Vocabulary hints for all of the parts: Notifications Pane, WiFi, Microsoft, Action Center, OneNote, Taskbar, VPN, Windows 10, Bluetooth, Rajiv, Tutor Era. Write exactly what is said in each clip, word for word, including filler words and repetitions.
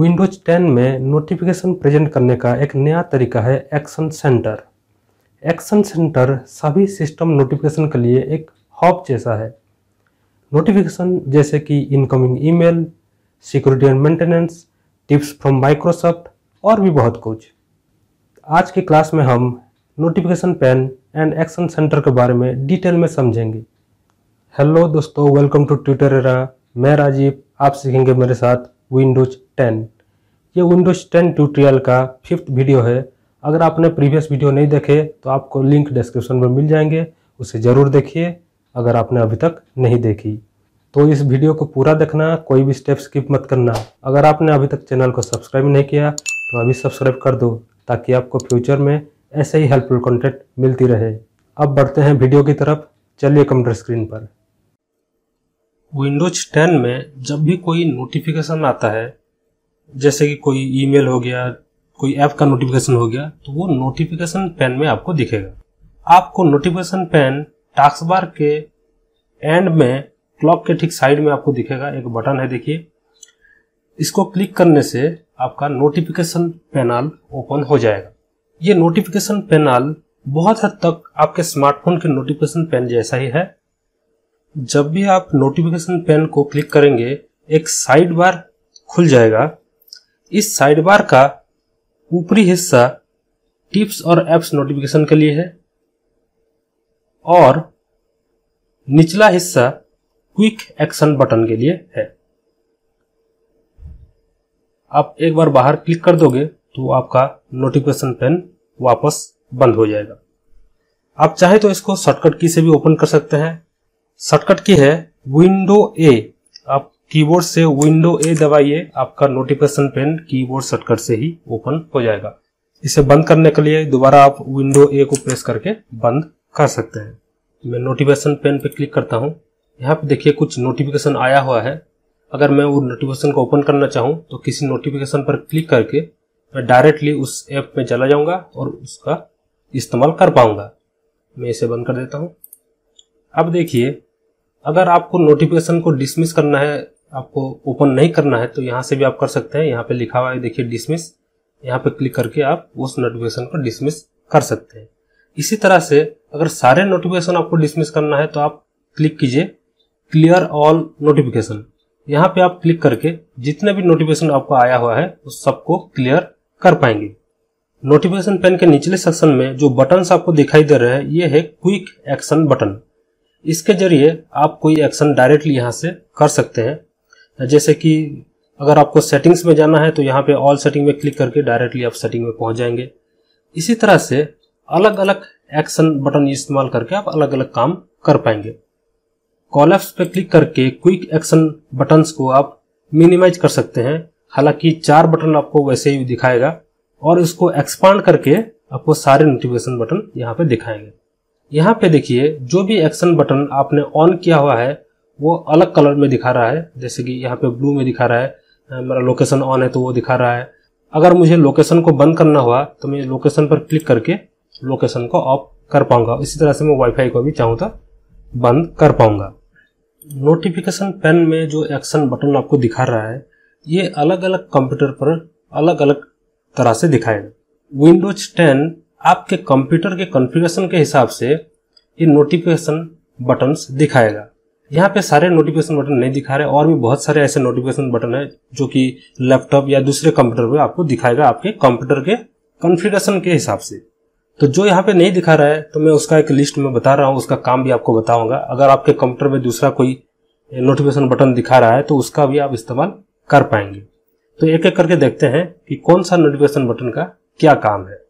Windows ten में notification present करने का एक नया तरीका है एक्शन सेंटर। एक्शन सेंटर सभी सिस्टम नोटिफिकेशन के लिए एक हब जैसा है। नोटिफिकेशन जैसे कि incoming email, security and maintenance, tips from Microsoft और भी बहुत कुछ। आज के क्लास में हम notification pane and action centre के बारे में डिटेल में समझेंगे। हेलो दोस्तों, वेलकम टू ट्यूटर एरा। मैं राजीव, आप सीखेंगे मेरे साथ विंडोज टेन। ये विंडोज टेन ट्यूटोरियल का फिफ्थ वीडियो है। अगर आपने प्रीवियस वीडियो नहीं देखे तो आपको लिंक डिस्क्रिप्शन में मिल जाएंगे, उसे ज़रूर देखिए अगर आपने अभी तक नहीं देखी। तो इस वीडियो को पूरा देखना, कोई भी स्टेप स्किप मत करना। अगर आपने अभी तक चैनल को सब्सक्राइब नहीं किया तो अभी सब्सक्राइब कर दो ताकि आपको फ्यूचर में ऐसे ही हेल्पफुल कंटेंट मिलती रहे। अब बढ़ते हैं वीडियो की तरफ। चलिए कंप्यूटर स्क्रीन पर। विंडोज टेन में जब भी कोई नोटिफिकेशन आता है, जैसे कि कोई ईमेल हो गया, कोई ऐप का नोटिफिकेशन हो गया, तो वो नोटिफिकेशन पैन में आपको दिखेगा। आपको नोटिफिकेशन पैन टास्क बार के एंड में क्लॉक के ठीक साइड में आपको दिखेगा, एक बटन है, देखिए। इसको क्लिक करने से आपका नोटिफिकेशन पैनल ओपन हो जाएगा। ये नोटिफिकेशन पैनल बहुत हद तक आपके स्मार्टफोन के नोटिफिकेशन पैन जैसा ही है। जब भी आप नोटिफिकेशन पैन को क्लिक करेंगे, एक साइड बार खुल जाएगा। इस साइड बार का ऊपरी हिस्सा टिप्स और एप्स नोटिफिकेशन के लिए है और निचला हिस्सा क्विक एक्शन बटन के लिए है। आप एक बार बाहर क्लिक कर दोगे तो आपका नोटिफिकेशन पैन वापस बंद हो जाएगा। आप चाहे तो इसको शॉर्टकट की से भी ओपन कर सकते हैं। शॉर्टकट की है विंडो ए। आप कीबोर्ड से विंडो ए दबाइए, आपका नोटिफिकेशन पैन कीबोर्ड शॉर्टकट से ही ओपन हो जाएगा। इसे बंद करने के लिए दोबारा आप विंडो ए को प्रेस करके बंद कर सकते हैं। मैं नोटिफिकेशन पैन पे क्लिक करता हूँ। यहाँ पे देखिए कुछ नोटिफिकेशन आया हुआ है। अगर मैं वो नोटिफिकेशन को ओपन करना चाहूँ तो किसी नोटिफिकेशन पर क्लिक करके मैं डायरेक्टली उस ऐप में चला जाऊँगा और उसका इस्तेमाल कर पाऊँगा। मैं इसे बंद कर देता हूँ। अब देखिए, अगर आपको नोटिफिकेशन को डिसमिस करना है, आपको ओपन नहीं करना है, तो यहाँ से भी आप कर सकते हैं। यहाँ पे लिखा हुआ है, देखिए, डिसमिस। यहाँ पे क्लिक करके आप उस नोटिफिकेशन को डिसमिस कर सकते हैं। इसी तरह से अगर सारे नोटिफिकेशन आपको डिसमिस करना है तो आप क्लिक कीजिए क्लियर ऑल नोटिफिकेशन। यहाँ पे आप क्लिक करके जितने भी नोटिफिकेशन आपको आया हुआ है उस सबको क्लियर कर पाएंगे। नोटिफिकेशन पैन के निचले सेक्शन में जो बटन्स आपको दिखाई दे रहे हैं, ये है क्विक एक्शन बटन। इसके जरिए आप कोई एक्शन डायरेक्टली यहाँ से कर सकते हैं। जैसे कि अगर आपको सेटिंग्स में जाना है तो यहाँ पे ऑल सेटिंग में क्लिक करके डायरेक्टली आप सेटिंग में पहुँच जाएंगे। इसी तरह से अलग अलग एक्शन बटन इस्तेमाल करके आप अलग अलग काम कर पाएंगे। कॉलएप्स पे क्लिक करके क्विक एक्शन बटन्स को आप मिनिमाइज कर सकते हैं। हालांकि चार बटन आपको वैसे ही दिखाएगा और इसको एक्सपांड करके आपको सारे नोटिफिकेशन बटन यहाँ पे दिखाएंगे। यहाँ पे देखिए, जो भी एक्शन बटन आपने ऑन किया हुआ है वो अलग कलर में दिखा रहा है। जैसे कि यहाँ पे ब्लू में दिखा रहा है, मेरा लोकेशन ऑन है तो वो दिखा रहा है। अगर मुझे लोकेशन को बंद करना हुआ तो मैं लोकेशन पर क्लिक करके लोकेशन को ऑफ कर पाऊंगा। इसी तरह से मैं वाईफाई को भी चाहूँ तो बंद कर पाऊंगा। नोटिफिकेशन पैन में जो एक्शन बटन आपको दिखा रहा है, ये अलग अलग कंप्यूटर पर अलग अलग तरह से दिखाएगा। विंडोज टेन आपके कंप्यूटर के कॉन्फ़िगरेशन के हिसाब से ये नोटिफिकेशन बटन्स दिखाएगा। यहाँ पे सारे नोटिफिकेशन बटन नहीं दिखा रहे, और भी बहुत सारे ऐसे नोटिफिकेशन बटन है जो कि लैपटॉप या दूसरे कंप्यूटर पे आपको दिखाएगा आपके कंप्यूटर के कॉन्फ़िगरेशन के हिसाब से। तो जो यहाँ पे नहीं दिखा रहा है तो मैं उसका एक लिस्ट में बता रहा हूँ, उसका काम भी आपको बताऊँगा। अगर आपके कंप्यूटर में दूसरा कोई नोटिफिकेशन बटन दिखा रहा है तो उसका भी आप इस्तेमाल कर पाएंगे। तो एक एक करके देखते हैं कि कौन सा नोटिफिकेशन बटन का क्या काम है।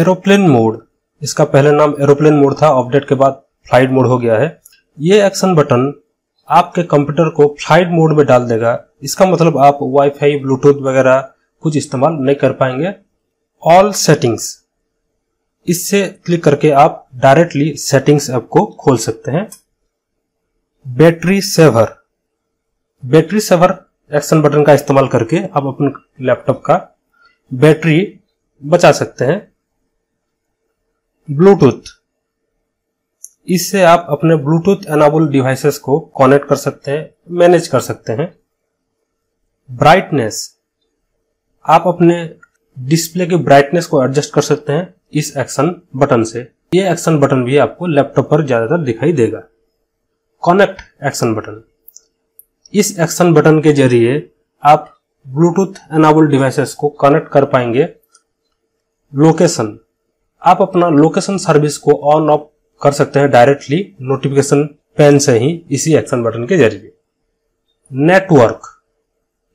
एरोप्लेन मोड, इसका पहले नाम एरोप्लेन मोड था, अपडेट के बाद फ्लाइट मोड हो गया है। ये एक्शन बटन आपके कंप्यूटर को फ्लाइट मोड में डाल देगा। इसका मतलब आप वाईफाई, ब्लूटूथ वगैरह कुछ इस्तेमाल नहीं कर पाएंगे। ऑल सेटिंग्स, इससे क्लिक करके आप डायरेक्टली सेटिंग्स ऐप को खोल सकते हैं। Battery saver, battery saver action button का इस्तेमाल करके आप अपने लैपटॉप का बैटरी बचा सकते हैं। ब्लूटूथ, इससे आप अपने ब्लूटूथ एनाबल डिवाइसेस को कनेक्ट कर सकते हैं, मैनेज कर सकते हैं। ब्राइटनेस, आप अपने डिस्प्ले की ब्राइटनेस को एडजस्ट कर सकते हैं इस एक्शन बटन से। ये एक्शन बटन भी आपको लैपटॉप पर ज्यादातर दिखाई देगा। कनेक्ट एक्शन बटन, इस एक्शन बटन के जरिए आप ब्लूटूथ एनेबल डिवाइसेस को कनेक्ट कर पाएंगे। लोकेशन, आप अपना लोकेशन सर्विस को ऑन ऑफ कर सकते हैं डायरेक्टली नोटिफिकेशन पैन से ही इसी एक्शन बटन के जरिए। नेटवर्क,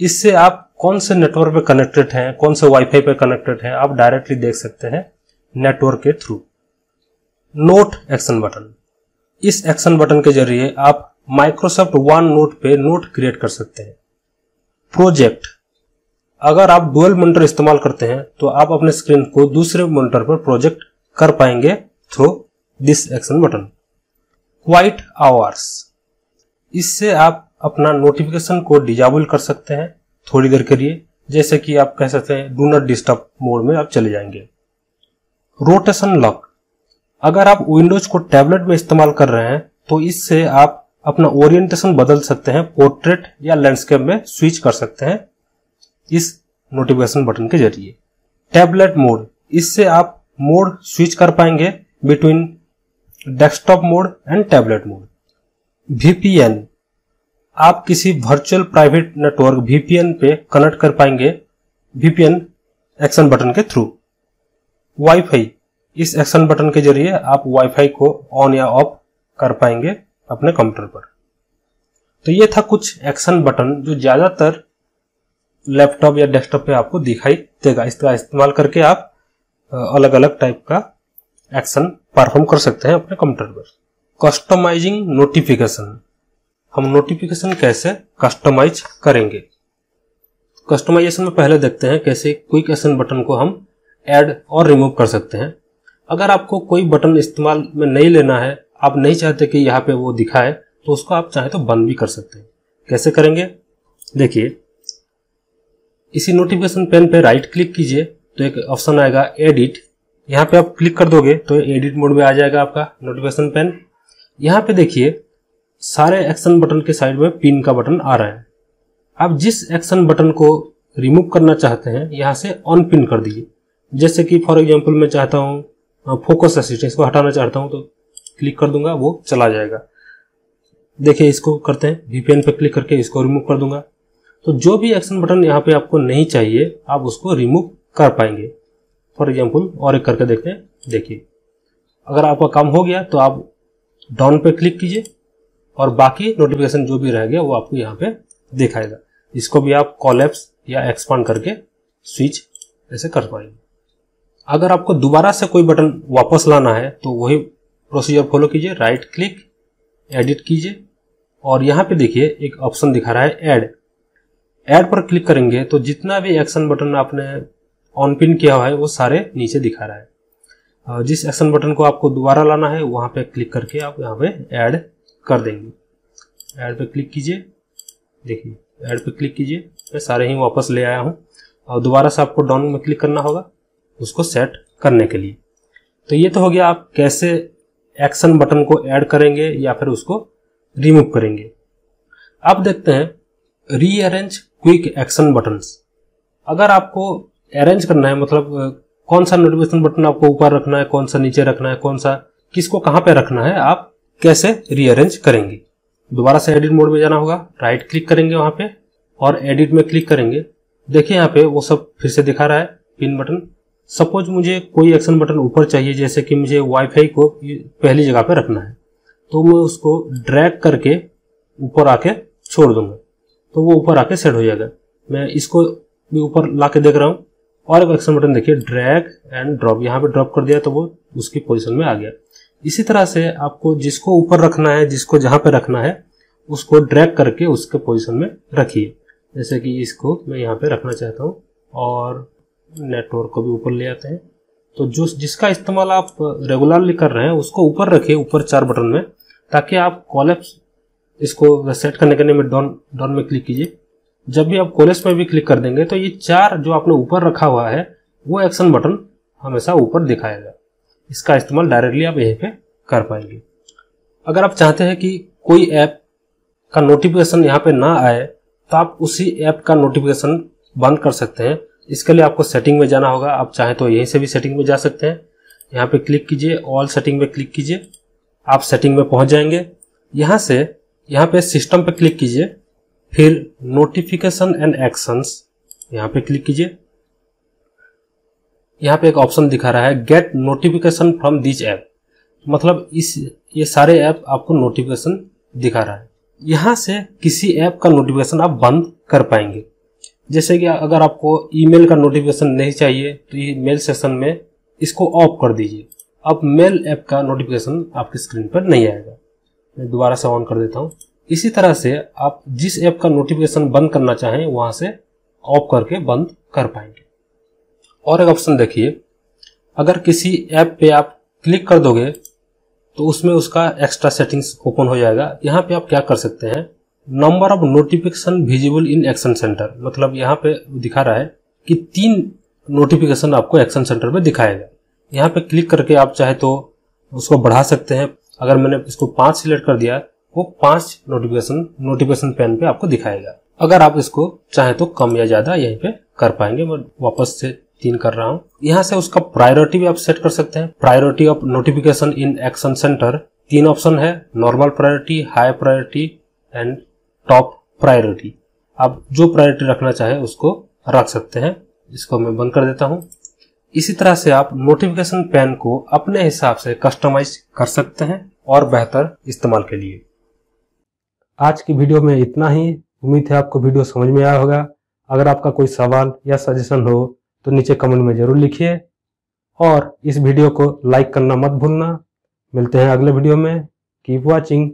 इससे आप कौन से नेटवर्क पे कनेक्टेड हैं, कौन से वाईफाई पे कनेक्टेड हैं, आप डायरेक्टली देख सकते हैं नेटवर्क के थ्रू। नोट एक्शन बटन, इस एक्शन बटन के जरिए आप माइक्रोसॉफ्ट वन नोट पे नोट क्रिएट कर सकते हैं। प्रोजेक्ट, अगर आप डुअल मॉनिटर इस्तेमाल करते हैं तो आप अपने स्क्रीन को दूसरे मॉनिटर पर प्रोजेक्ट कर पाएंगे through this action button. Quiet hours, इससे आप अपना नोटिफिकेशन को डिजेबल कर सकते हैं थोड़ी देर के लिए, जैसे कि आप कह सकते हैं डू नॉट डिस्टर्ब मोड में आप चले जाएंगे। रोटेशन लॉक, अगर आप विंडोज को टैबलेट में इस्तेमाल कर रहे हैं तो इससे आप अपना ओरिएंटेशन बदल सकते हैं, पोर्ट्रेट या लैंडस्केप में स्विच कर सकते हैं इस नोटिफिकेशन बटन के जरिए। टैबलेट मोड, इससे आप मोड स्विच कर पाएंगे between desktop mode and tablet mode. VPN, आप किसी वर्चुअल प्राइवेट नेटवर्क वीपीएन पे कनेक्ट कर पाएंगे वीपीएन एक्शन बटन के थ्रू। वाईफाई, इस एक्शन बटन के जरिए आप वाईफाई को ऑन या ऑफ कर पाएंगे अपने कंप्यूटर पर। तो ये था कुछ एक्शन बटन जो ज्यादातर लैपटॉप या डेस्कटॉप पे आपको दिखाई देगा। इसका इस्तेमाल करके आप अलग अलग टाइप का एक्शन परफॉर्म कर सकते हैं अपने कंप्यूटर पर। कस्टमाइजिंग नोटिफिकेशन, हम नोटिफिकेशन कैसे कस्टमाइज करेंगे। कस्टमाइजेशन में पहले देखते हैं कैसे क्विक एक्शन बटन को हम ऐड और रिमूव कर सकते हैं। अगर आपको कोई बटन इस्तेमाल में नहीं लेना है, आप नहीं चाहते कि यहाँ पे वो दिखाए, तो उसको आप चाहे तो बंद भी कर सकते हैं। कैसे करेंगे, देखिए इसी नोटिफिकेशन पेन पे राइट क्लिक कीजिए तो एक ऑप्शन आएगा एडिट। यहाँ पे आप क्लिक कर दोगे तो एडिट मोड में आ जाएगा आपका नोटिफिकेशन पेन। यहाँ पे देखिए सारे एक्शन बटन के साइड में पिन का बटन आ रहा है। आप जिस एक्शन बटन को रिमूव करना चाहते हैं यहाँ से ऑन पिन कर दीजिए। जैसे कि फॉर एग्जाम्पल मैं चाहता हूँ फोकस असिस्टेंस को हटाना चाहता हूँ तो क्लिक कर दूंगा, वो चला जाएगा। देखिए इसको करते हैं, वीपीएन पर क्लिक करके इसको रिमूव कर दूंगा। तो जो भी एक्शन बटन यहाँ पे आपको नहीं चाहिए आप उसको रिमूव कर पाएंगे। फॉर एग्जाम्पल और एक करके देखते हैं। देखिए अगर आपका काम हो गया तो आप डाउन पे क्लिक कीजिए और बाकी नोटिफिकेशन जो भी रह गया वो आपको यहाँ पे दिखाएगा। इसको भी आप कोलैप्स या एक्सपांड करके स्विच ऐसे कर पाएंगे। अगर आपको दोबारा से कोई बटन वापस लाना है तो वही प्रोसीजर फॉलो कीजिए, राइट क्लिक एडिट कीजिए और यहाँ पे देखिए एक ऑप्शन दिखा रहा है ऐड। ऐड पर क्लिक करेंगे तो जितना भी एक्शन बटन आपने ऑन पिन किया हुआ है वो सारे नीचे दिखा रहा है। जिस एक्शन बटन को आपको दोबारा लाना है वहाँ पे क्लिक करके आप यहाँ पे ऐड कर देंगे। ऐड पे क्लिक कीजिए, देखिए ऐड पे क्लिक कीजिए, मैं सारे ही वापस ले आया हूँ। और दोबारा से आपको डाउन में क्लिक करना होगा उसको सेट करने के लिए। तो ये तो हो गया आप कैसे एक्शन बटन को ऐड करेंगे या फिर उसको रिमूव करेंगे। अब देखते हैं रीअरेंज क्विक एक्शन बटन्स। अगर आपको अरेंज करना है, मतलब कौन सा नोटिफिकेशन बटन आपको ऊपर रखना है, कौन सा नीचे रखना है, कौन सा किसको कहाँ पे रखना है, आप कैसे रीअरेंज करेंगे। दोबारा से एडिट मोड में जाना होगा, राइट क्लिक करेंगे वहाँ पे और एडिट में क्लिक करेंगे। देखिए यहाँ पे वो सब फिर से दिखा रहा है पिन बटन। सपोज मुझे कोई एक्शन बटन ऊपर चाहिए, जैसे कि मुझे वाईफाई को पहली जगह पे रखना है तो मैं उसको ड्रैग करके ऊपर आके छोड़ दूंगा तो वो ऊपर आके सेट हो जाएगा। मैं इसको भी ऊपर ला के देख रहा हूँ और एक एक्शन बटन देखिए ड्रैग एंड ड्रॉप, यहाँ पे ड्रॉप कर दिया तो वो उसकी पोजिशन में आ गया। इसी तरह से आपको जिसको ऊपर रखना है, जिसको जहाँ पे रखना है उसको ड्रैग करके उसके पोजिशन में रखिए। जैसे कि इसको मैं यहाँ पे रखना चाहता हूँ और नेटवर्क को भी ऊपर ले आते हैं। तो जो जिसका इस्तेमाल आप रेगुलरली कर रहे हैं उसको ऊपर रखिए, ऊपर चार बटन में, ताकि आप कोलैप्स इसको सेट करने के लिए में डाउन डाउन में क्लिक कीजिए। जब भी आप कोलैप्स में भी क्लिक कर देंगे तो ये चार जो आपने ऊपर रखा हुआ है वो एक्शन बटन हमेशा ऊपर दिखाएगा। इसका इस्तेमाल डायरेक्टली आप यहीं पे कर पाएंगे। अगर आप चाहते हैं कि कोई ऐप का नोटिफिकेशन यहाँ पे ना आए तो आप उसी ऐप का नोटिफिकेशन बंद कर सकते हैं। इसके लिए आपको सेटिंग में जाना होगा। आप चाहें तो यहीं से भी सेटिंग में जा सकते हैं। यहाँ पे क्लिक कीजिए, ऑल सेटिंग में क्लिक कीजिए, आप सेटिंग में पहुंच जाएंगे। यहाँ से यहाँ पे सिस्टम पे क्लिक कीजिए, फिर नोटिफिकेशन एंड एक्शंस यहाँ पे क्लिक कीजिए। यहाँ पे एक ऑप्शन दिखा रहा है get notification from this app, मतलब इस ये सारे ऐप आपको नोटिफिकेशन दिखा रहा है। यहाँ से किसी ऐप का नोटिफिकेशन आप बंद कर पाएंगे। जैसे कि अगर आपको ईमेल का नोटिफिकेशन नहीं चाहिए तो ये मेल सेक्शन में इसको ऑफ कर दीजिए, अब मेल ऐप का नोटिफिकेशन आपकी स्क्रीन पर नहीं आएगा। मैं दोबारा से ऑन कर देता हूँ। इसी तरह से आप जिस ऐप का नोटिफिकेशन बंद करना चाहें वहाँ से ऑफ करके बंद कर पाएंगे। और एक ऑप्शन देखिए, अगर किसी ऐप पे आप क्लिक कर दोगे तो उसमें उसका एक्स्ट्रा सेटिंग्स ओपन हो जाएगा। यहाँ पे आप क्या कर सकते हैं, number of notification visible in action centre, मतलब यहाँ पे दिखा रहा है कि तीन नोटिफिकेशन आपको एक्शन सेंटर पे दिखाएगा। यहाँ पे क्लिक करके आप चाहे तो उसको बढ़ा सकते हैं। अगर मैंने इसको पांच सिलेक्ट कर दिया, वो पांच नोटिफिकेशन नोटिफिकेशन पैन पे आपको दिखाएगा। अगर आप इसको चाहे तो कम या ज्यादा यहीं पे कर पाएंगे। मैं वापस से तीन कर रहा हूँ। यहाँ से उसका प्रायोरिटी भी आप सेट कर सकते हैं। Priority of notification in action centre तीन ऑप्शन है, normal priority, high priority and top priority. आप जो प्रायोरिटी रखना चाहे उसको रख सकते हैं। इसको मैं बंद कर देता हूँ। इसी तरह से आप नोटिफिकेशन पैन को अपने हिसाब से कस्टमाइज कर सकते हैं और बेहतर इस्तेमाल के लिए। आज की वीडियो में इतना ही। उम्मीद है आपको वीडियो समझ में आया होगा। अगर आपका कोई सवाल या सजेशन हो तो नीचे कमेंट में जरूर लिखिए और इस वीडियो को लाइक करना मत भूलना। मिलते हैं अगले वीडियो में। Keep watching.